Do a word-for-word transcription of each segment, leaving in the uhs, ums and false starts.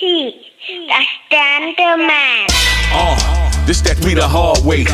He, the Stan Da Man. Uh, this that we the hard way.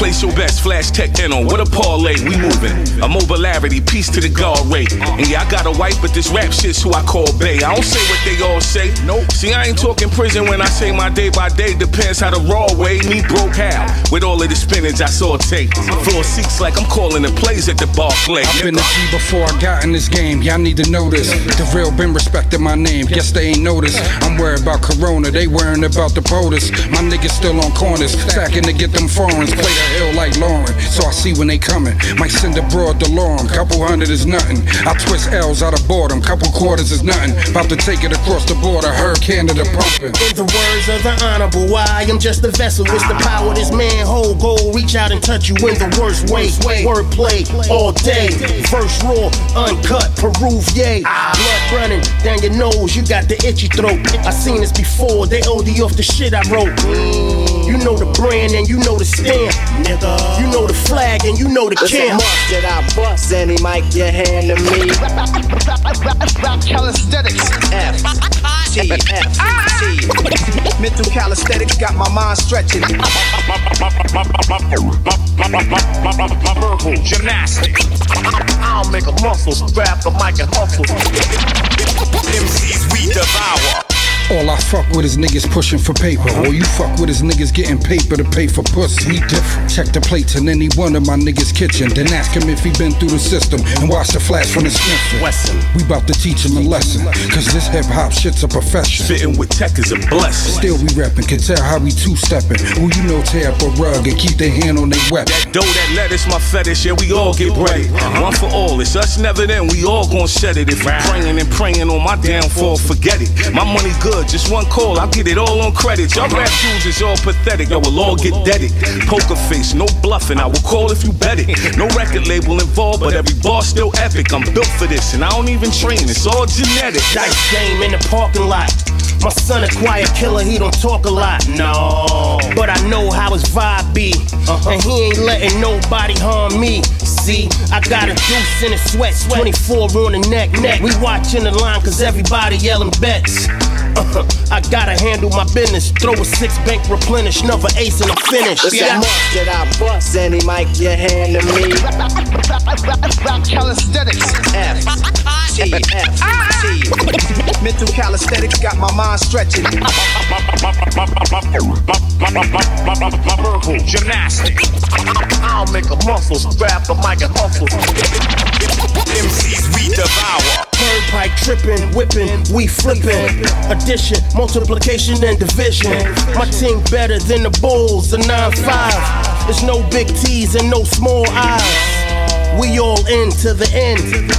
Place your best, flash tech in on what a parlay. We moving. A mobility, peace to the guard way. And yeah, I got a wife, but this rap shit's who I call bae. I don't say what they all say. Nope. See, I ain't talking prison when I say my day by day depends how the raw way. Me broke how with all of the spinach I saute. Floor seats like I'm calling the plays at the bar play. I've been a G before I got in this game. Y'all need to know this. The real been respecting my name. Guess they ain't noticed. I'm worried about Corona, they worrying about the POTUS. My niggas still on corners, stacking to get them foreigns. Play the hill like Lauren, so I see when they coming. Might send abroad the alarm, couple hundred is nothing. I twist L's out of boredom, couple quarters is nothing. About to take it across the border, her Canada pumping. In the words of the honorable, I am just a vessel. It's the power this manhole goal. Reach out and touch you in the worst way. Wordplay all day, first raw, uncut, Peruvier. Blood running down your nose, you got the itchy throat. I seen this before, they O D off the shit I wrote. You know the brand and you know the stamp, nigga. You know the flag and you know the camp. It's a must that I bust any mic you hand to me. Rap calisthenics, F T F T. Mental calisthenics got my mind stretching. Verbal gymnastics. I'll make a muscle, grab the mic and hustle. M Cs we devour. All I fuck with is niggas pushing for paper. All you fuck with is niggas getting paper to pay for pussy. We different. Check the plates in any one of my niggas' kitchen. Then ask him if he been through the system and watch the flash from the sniffer. We bout to teach him a lesson, cause this hip hop shit's a profession. Fitting with tech is a blessing. Still we reppin', can tell how we two-steppin'. Who you know tear up a rug and keep their hand on their weapon. That dough, that lettuce, my fetish, yeah, we all get ready. One for all, it's us never then, we all gon' shed it. If we praying and praying on my downfall, forget it. My money good. Just one call, I'll get it all on credit. Y'all rap dudes is all pathetic, y'all will all get deaded. Poker face, no bluffing, I will call if you bet it. No record label involved, but every bar still epic. I'm built for this, and I don't even train, it's all genetic. Dice game in the parking lot. My son a quiet killer, he don't talk a lot. No, but I know how his vibe be, uh-huh. And he ain't letting nobody harm me. See, I got a deuce in a sweat, twenty-four on the neck, neck. We watching the line cause everybody yelling bets. Uh-huh. I gotta handle my business. Throw a six bank, replenish, another ace and I'm finished. It's yeah. A must that I bust any mic you hand to me. Rap calisthenics, F T F T. Mental calisthenics got my mind stretching. Verbal gymnastics. I'll make a muscle, grab the mic and hustle. M Cs we devour. Turnpike tripping, whipping, we flipping. Addition, multiplication, and division. My team better than the Bulls, the nine five. There's no big T's and no small I's. We all in to the end.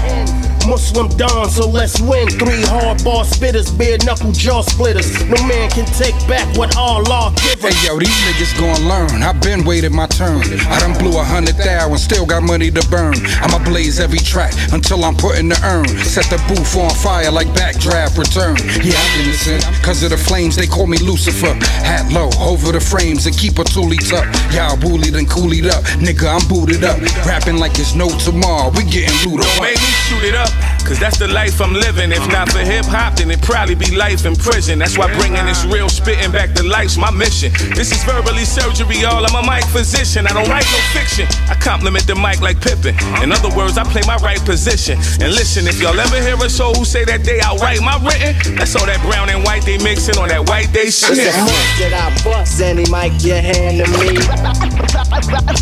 Muslim Don, so let's win. Three hard bar spitters, bare knuckle jaw splitters. No man can take back what Allah give us. Hey yo, these niggas gon' learn. I've been waiting my turn. I done blew a hundred thou and still got money to burn. I'ma blaze every track until I'm put in the urn. Set the booth on fire like backdraft return. Yeah, I'm innocent. Cause of the flames, they call me Lucifer. Hat low, over the frames and keep a toolie tuck. Y'all woolied and coolied up. Nigga, I'm booted up. Rapping like there's no tomorrow. We getting looted up. Make me shoot it up. Cause that's the life I'm living. If not for hip-hop, then it'd probably be life in prison. That's why bringing this real spitting back to life's my mission. This is verbally surgery, y'all. I'm a mic physician. I don't write no fiction. I compliment the mic like Pippin. In other words, I play my right position. And listen, if y'all ever hear a soul who say that they outright my written, that's all that brown and white they mixing on that white they shit. It's a must that I bust any mic you hand to me.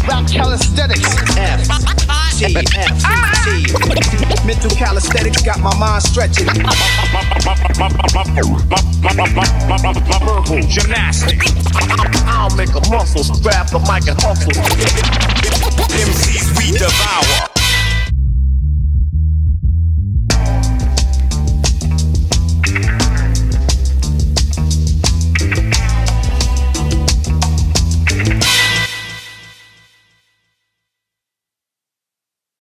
Rap calisthenics, F T F T. Mental calisthenics got my mind stretching. Verbal gymnastics. I'll make a muscle, grab the mic and hustle. M Cs we devour.